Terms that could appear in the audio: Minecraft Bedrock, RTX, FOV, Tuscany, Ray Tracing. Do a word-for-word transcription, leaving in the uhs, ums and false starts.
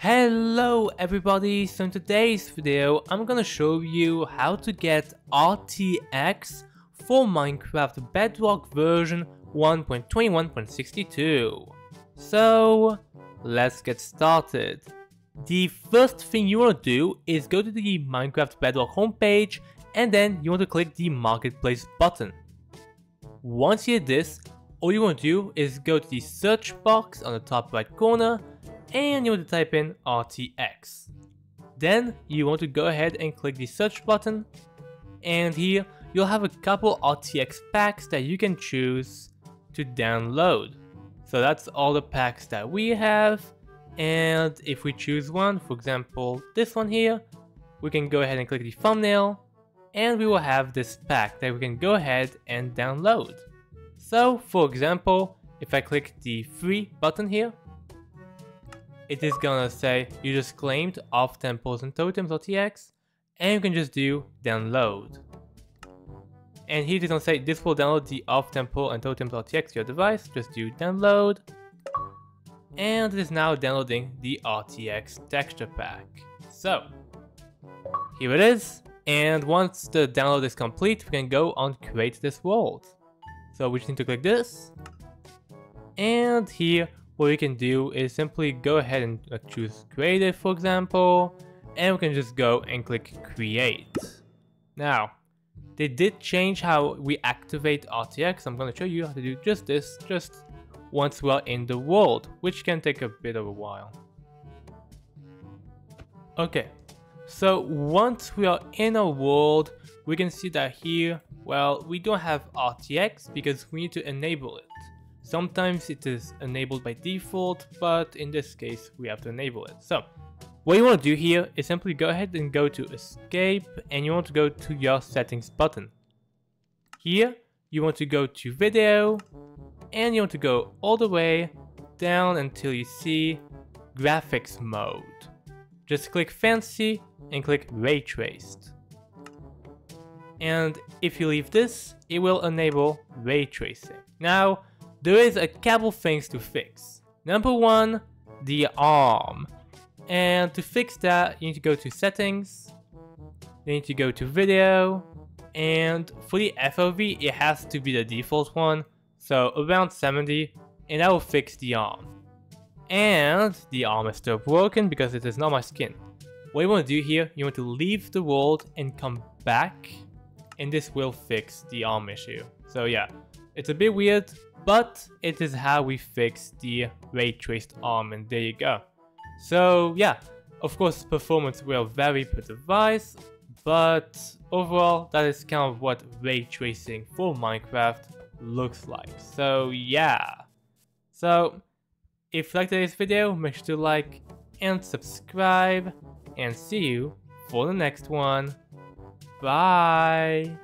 Hello everybody, so in today's video I'm gonna show you how to get R T X for Minecraft Bedrock version one point twenty-one point sixty-two. So let's get started. The first thing you want to do is go to the Minecraft Bedrock homepage and then you want to click the Marketplace button. Once you did this, all you want to do is go to the search box on the top right corner and you want to type in R T X. Then you want to go ahead and click the search button, and here you'll have a couple R T X packs that you can choose to download. So that's all the packs that we have, and if we choose one, for example this one here, we can go ahead and click the thumbnail and we will have this pack that we can go ahead and download. So for example, if I click the free button here, it is gonna say you just claimed off temples and totems R T X, and you can just do download. And here it is gonna say this will download the off temple and totems R T X to your device. Just do download, and it is now downloading the R T X texture pack. So here it is, and once the download is complete, we can go on create this world. So we just need to click this, and here what we can do is simply go ahead and choose creative, for example, and we can just go and click create. Now, they did change how we activate R T X. I'm going to show you how to do just this, just once we're in the world, which can take a bit of a while. Okay, so once we are in a world, we can see that here, well, we don't have R T X because we need to enable it. Sometimes it is enabled by default, but in this case we have to enable it. So what you want to do here is simply go ahead and go to escape, and you want to go to your settings button. Here you want to go to video, and you want to go all the way down until you see graphics mode. Just click fancy and click ray traced. And if you leave this, it will enable ray tracing. Now, there is a couple things to fix. Number one, the arm. And to fix that, you need to go to settings, you need to go to video, and for the F O V, it has to be the default one, so around seventy, and that will fix the arm. And the arm is still broken because it is not my skin. What you want to do here, you want to leave the world and come back, and this will fix the arm issue. So yeah, it's a bit weird, but it is how we fix the ray traced arm, and there you go. So yeah, of course performance will vary per device, but overall that is kind of what ray tracing for Minecraft looks like. So yeah, so if you liked today's video, make sure to like and subscribe, and see you for the next one. Bye!